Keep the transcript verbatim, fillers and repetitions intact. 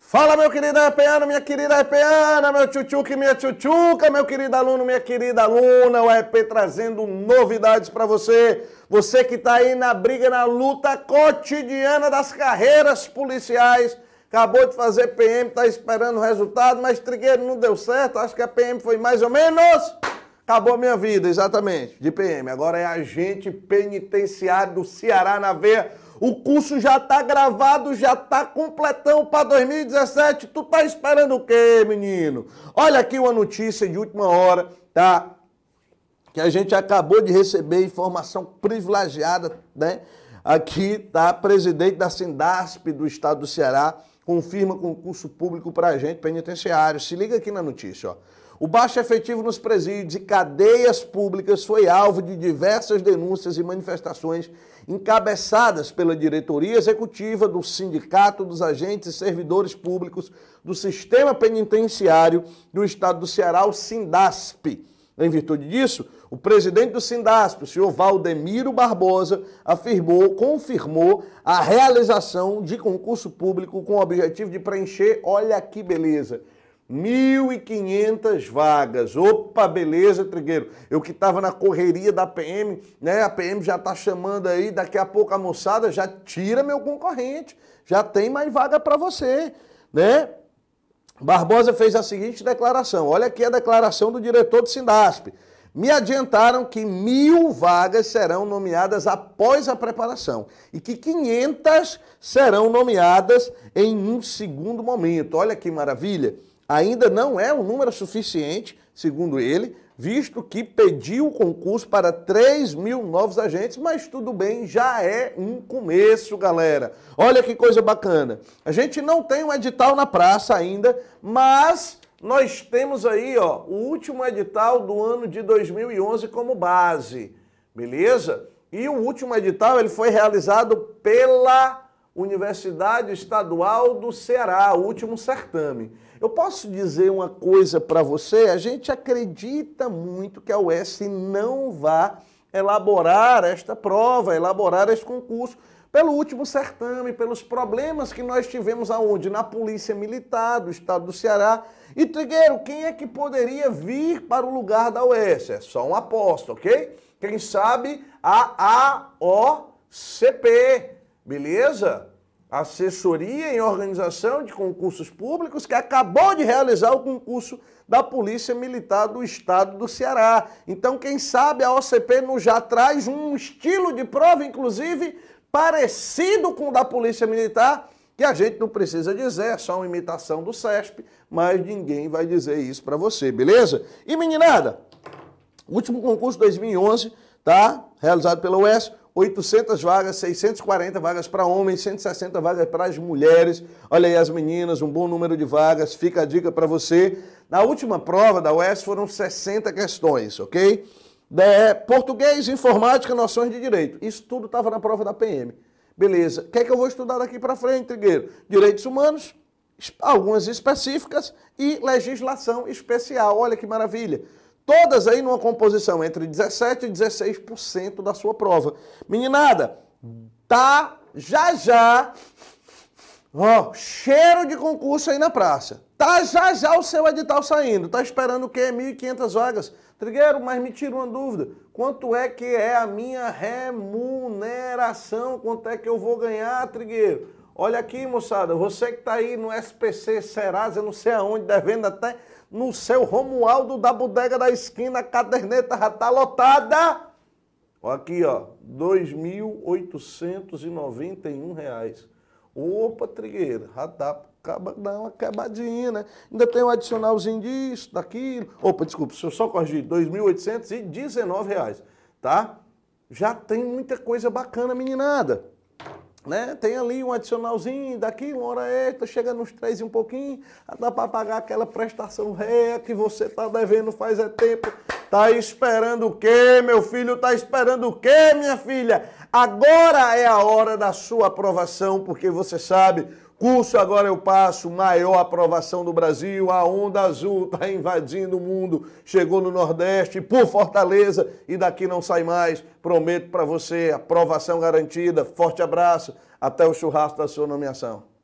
Fala, meu querido arpeano, minha querida arpeana, meu tchutchuca e minha tchutchuca, meu querido aluno, minha querida aluna, o E P trazendo novidades para você. Você que está aí na briga, na luta cotidiana das carreiras policiais, acabou de fazer P M, está esperando o resultado, mas trigueiro não deu certo, acho que a P M foi mais ou menos, acabou a minha vida, exatamente, de P M. Agora é agente penitenciário do Ceará na veia. O curso já tá gravado, já tá completão para dois mil e dezessete. Tu tá esperando o quê, menino? Olha aqui uma notícia de última hora, tá? Que a gente acabou de receber informação privilegiada, né? Aqui, tá? Presidente da Sindasp do Estado do Ceará confirma concurso público para agente penitenciário. Se liga aqui na notícia, ó. O baixo efetivo nos presídios e cadeias públicas foi alvo de diversas denúncias e manifestações encabeçadas pela diretoria executiva do Sindicato dos Agentes e Servidores Públicos do Sistema Penitenciário do Estado do Ceará, o Sindasp. Em virtude disso, o presidente do Sindasp, o senhor Valdemiro Barbosa, afirmou, confirmou a realização de concurso público com o objetivo de preencher, olha que beleza, mil e quinhentas vagas. Opa, beleza, trigueiro. Eu que estava na correria da P M, né? A P M já está chamando aí, daqui a pouco a moçada já tira meu concorrente, já tem mais vaga para você, né? Barbosa fez a seguinte declaração, olha aqui a declaração do diretor do Sindasp. Me adiantaram que mil vagas serão nomeadas após a preparação e que quinhentas serão nomeadas em um segundo momento. Olha que maravilha. Ainda não é um número suficiente, segundo ele, visto que pediu o concurso para três mil novos agentes, mas tudo bem, já é um começo, galera. Olha que coisa bacana. A gente não tem um edital na praça ainda, mas nós temos aí, ó, o último edital do ano de dois mil e onze como base, beleza? E o último edital, ele foi realizado pela Universidade Estadual do Ceará, o último certame. Eu posso dizer uma coisa para você? A gente acredita muito que a U E S não vá elaborar esta prova, elaborar este concurso, pelo último certame, pelos problemas que nós tivemos aonde? Na Polícia Militar do Estado do Ceará. E, trigueiro, quem é que poderia vir para o lugar da U E S? É só uma aposta, ok? Quem sabe a A O C P, beleza? Assessoria em Organização de Concursos Públicos, que acabou de realizar o concurso da Polícia Militar do Estado do Ceará. Então, quem sabe a O C P nos já traz um estilo de prova, inclusive, parecido com o da Polícia Militar, que a gente não precisa dizer, é só uma imitação do CESPE, mas ninguém vai dizer isso para você, beleza? E, meninada, último concurso dois mil e onze, tá? Realizado pela U E S, oitocentas vagas, seiscentas e quarenta vagas para homens, cento e sessenta vagas para as mulheres. Olha aí as meninas, um bom número de vagas. Fica a dica para você. Na última prova da U E S foram sessenta questões, ok? De português, informática, noções de direito. Isso tudo estava na prova da P M. Beleza. O que é que eu vou estudar daqui para frente, trigueiro? Direitos humanos, algumas específicas e legislação especial. Olha que maravilha. Todas aí numa composição entre dezessete e dezesseis por cento da sua prova. Meninada, tá já já, ó, cheiro de concurso aí na praça. Tá já já o seu edital saindo. Tá esperando o quê? mil e quinhentas vagas. Trigueiro, mas me tira uma dúvida. Quanto é que é a minha remuneração? Quanto é que eu vou ganhar, trigueiro? Olha aqui, moçada, você que tá aí no S P C Serasa, não sei aonde, devendo até no seu Romualdo da bodega da esquina, a caderneta já tá lotada. Aqui, ó, dois mil oitocentos e noventa e um reais. Opa, trigueira, já tá, dá uma quebadinha, né? Ainda tem um adicionalzinho disso, daquilo. Opa, desculpa, se eu só corrigir, dois mil oitocentos e dezenove reais, tá? Já tem muita coisa bacana, meninada. Né? Tem ali um adicionalzinho, daqui uma hora extra, chega nos três e um pouquinho, dá para pagar aquela prestação ré que você está devendo faz é tempo. Tá esperando o quê, meu filho? Tá esperando o quê, minha filha? Agora é a hora da sua aprovação, porque você sabe, curso Agora Eu Passo, maior aprovação do Brasil, a Onda Azul tá invadindo o mundo, chegou no Nordeste, por Fortaleza, e daqui não sai mais. Prometo para você, aprovação garantida, forte abraço, até o churrasco da sua nomeação.